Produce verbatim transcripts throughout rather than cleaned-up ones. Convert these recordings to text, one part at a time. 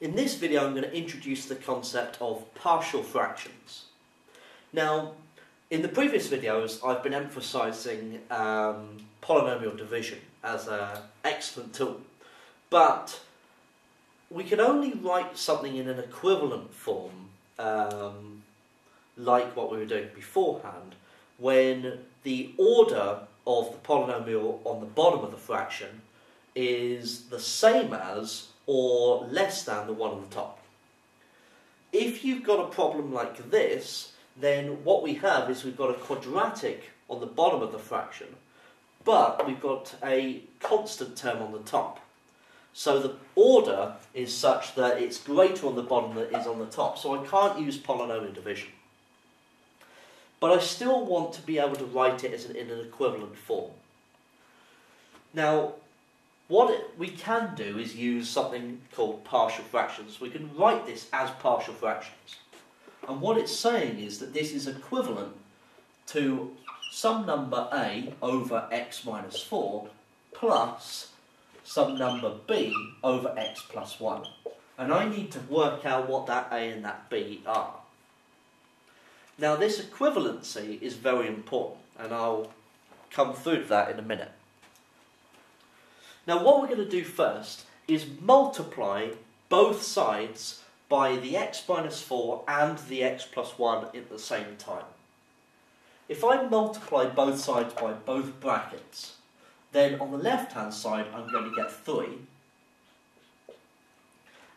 In this video I'm going to introduce the concept of partial fractions. Now, in the previous videos I've been emphasising um, polynomial division as an excellent tool, but we can only write something in an equivalent form um, like what we were doing beforehand when the order of the polynomial on the bottom of the fraction is the same as or less than the one on the top. If you've got a problem like this, then what we have is we've got a quadratic on the bottom of the fraction, but we've got a constant term on the top. So the order is such that it's greater on the bottom than it is on the top, so I can't use polynomial division. But I still want to be able to write it as an, in an equivalent form. Now, what it, we can do is use something called partial fractions. We can write this as partial fractions. And what it's saying is that this is equivalent to some number A over x minus four plus some number B over x plus one. And I need to work out what that A and that B are. Now, this equivalency is very important, and I'll come through to that in a minute. Now, what we're going to do first is multiply both sides by the x minus four and the x plus one at the same time. If I multiply both sides by both brackets, then on the left-hand side I'm going to get three,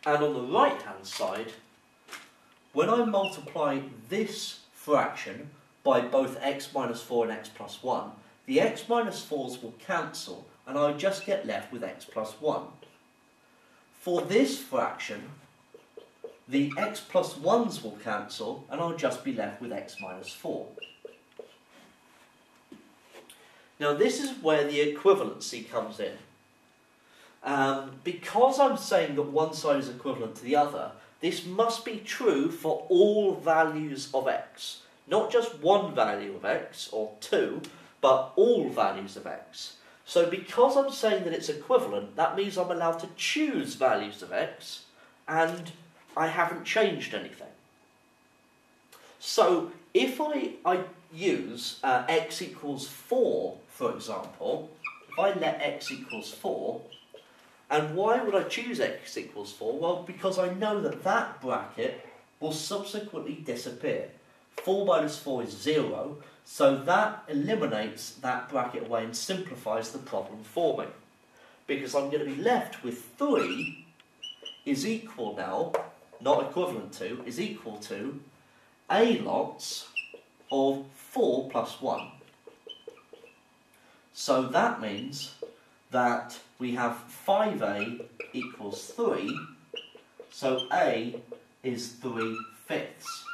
and on the right-hand side, when I multiply this fraction by both x minus four and x plus one, the x minus fours will cancel and I just get left with x plus one. For this fraction, the x plus ones will cancel and I'll just be left with x minus four. Now, this is where the equivalency comes in. Um, because I'm saying that one side is equivalent to the other, this must be true for all values of x. Not just one value of x, or two, but all values of x. So because I'm saying that it's equivalent, that means I'm allowed to choose values of x, and I haven't changed anything. So if I, I use uh, x equals four, for example, if I let x equals four, and why would I choose x equals four? Well, because I know that that bracket will subsequently disappear. four minus four is zero, so that eliminates that bracket away and simplifies the problem for me. Because I'm going to be left with three is equal now, not equivalent to, is equal to a lots of four plus one. So that means that we have five a equals three, so a is three fifths.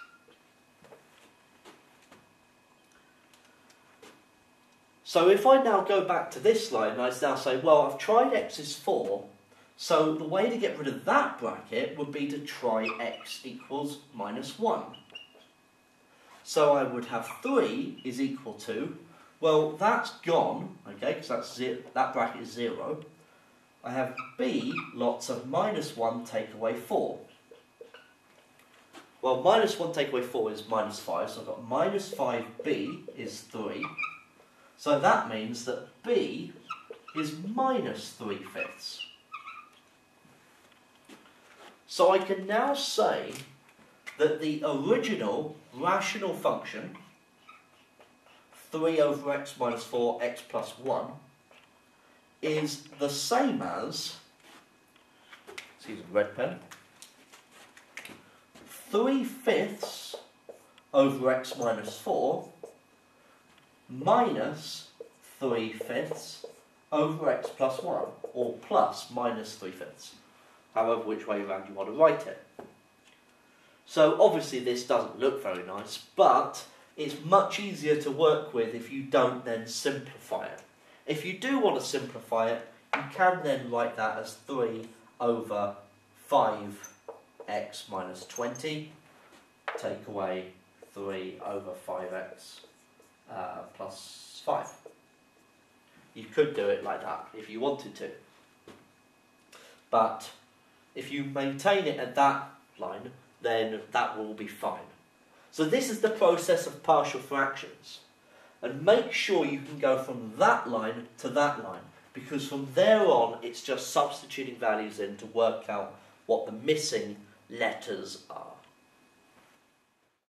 So if I now go back to this line and I now say, well, I've tried x is four, so the way to get rid of that bracket would be to try x equals minus one. So I would have three is equal to, well, that's gone, okay, because that's zero, that bracket is zero. I have b lots of minus one take away four. Well, minus one take away four is minus five, so I've got minus five b is three. So that means that b is minus three fifths. So I can now say that the original rational function three over x minus four, x plus one, is the same as, let's use a red pen, three fifths over x minus four minus three fifths over x plus one, or plus minus three fifths, however which way around you want to write it. So obviously this doesn't look very nice, but it's much easier to work with if you don't then simplify it. If you do want to simplify it, you can then write that as three over five x minus twenty, take away three over five x uh, plus five. You could do it like that if you wanted to, but if you maintain it at that line, then that will be fine. So this is the process of partial fractions. And make sure you can go from that line to that line, because from there on it's just substituting values in to work out what the missing letters are.